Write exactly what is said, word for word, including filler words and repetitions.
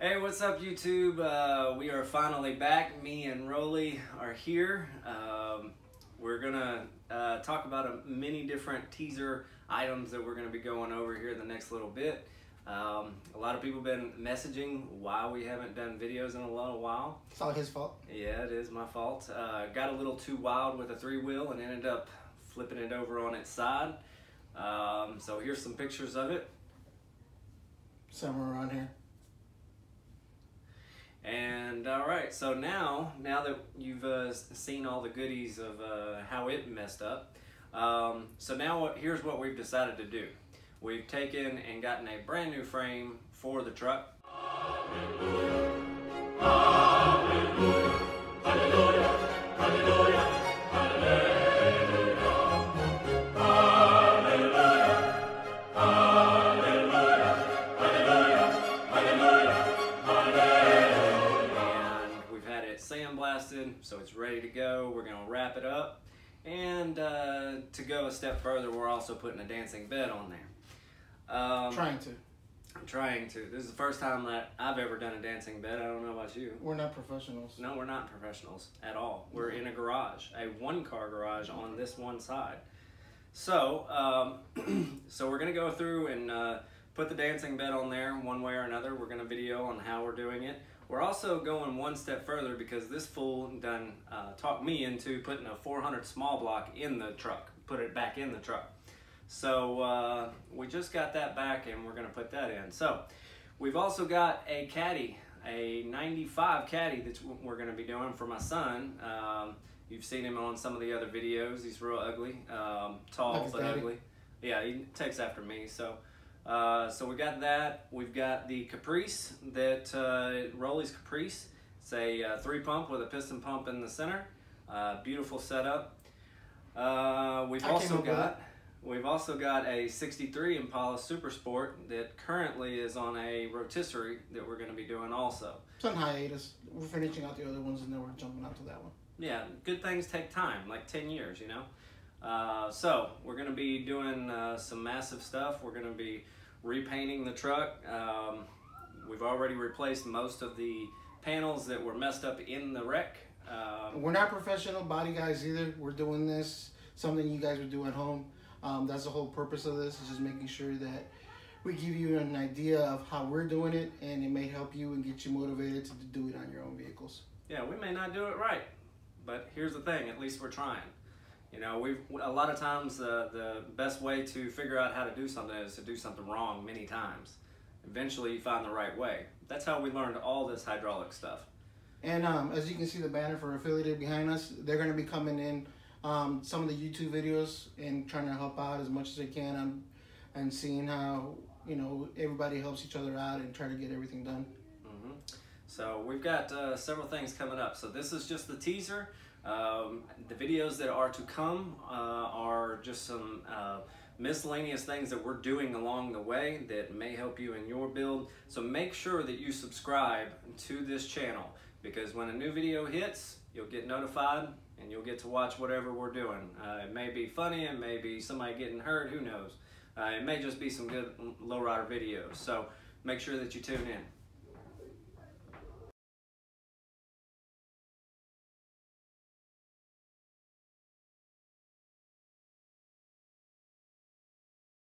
Hey, what's up, YouTube? Uh, we are finally back. Me and Rolly are here. Um, we're gonna uh, talk about a, many different teaser items that we're gonna be going over here in the next little bit. Um, a lot of people been messaging why we haven't done videos in a little while. It's all his fault. Yeah, it is my fault. Uh, got a little too wild with a three wheel and ended up flipping it over on its side. Um, so here's some pictures of it. Somewhere around here. And all right, so now now that you've uh, seen all the goodies of uh, how it messed up, um, so now here's what we've decided to do. We've taken and gotten a brand new frame for the truck. Hallelujah. Hallelujah. Hallelujah. Hallelujah. So it's ready to go. We're gonna wrap it up, and uh, to go a step further, we're also putting a dancing bed on there. Um, trying to. I'm trying to. This is the first time that I've ever done a dancing bed. I don't know about you. We're not professionals. No, we're not professionals at all. We're in a garage, a one-car garage on this one side. So, um, so we're gonna go through and uh, put the dancing bed on there one way or another. We're gonna video on how we're doing it. We're also going one step further because this fool done uh, talked me into putting a four hundred small block in the truck, put it back in the truck. So uh, we just got that back and we're gonna put that in. So we've also got a caddy, a ninety-five caddy that we're gonna be doing for my son. Um, you've seen him on some of the other videos. He's real ugly, um, tall but daddy. Ugly. Yeah, he takes after me. So. Uh, so we got that. We've got the Caprice, that uh, Rolly's Caprice. It's a uh, three pump with a piston pump in the center. Uh, beautiful setup. Uh, we've I also got we've also got a sixty-three Impala Super Sport that currently is on a rotisserie that we're going to be doing also. It's on hiatus. We're finishing out the other ones and then we're jumping out to that one. Yeah, good things take time, like ten years, you know. Uh, so we're going to be doing uh, some massive stuff. We're going to be repainting the truck. Um, we've already replaced most of the panels that were messed up in the wreck. Um, we're not professional body guys either. We're doing this, something you guys would do at home. Um, that's the whole purpose of this, is just making sure that we give you an idea of how we're doing it, and it may help you and get you motivated to do it on your own vehicles. Yeah, we may not do it right, but here's the thing, at least we're trying. You know, we've a lot of times uh, the best way to figure out how to do something is to do something wrong many times. Eventually, you find the right way. That's how we learned all this hydraulic stuff. And um, as you can see, the banner for Affiliated behind us, they're going to be coming in um, some of the YouTube videos and trying to help out as much as they can, on, and seeing how, you know, everybody helps each other out and try to get everything done. Mm-hmm. So we've got uh, several things coming up. So this is just the teaser. Um, the videos that are to come uh, are just some uh, miscellaneous things that we're doing along the way that may help you in your build. So make sure that you subscribe to this channel, because when a new video hits, you'll get notified and you'll get to watch whatever we're doing. Uh, it may be funny, it may be somebody getting hurt, who knows. Uh, it may just be some good lowrider videos. So make sure that you tune in.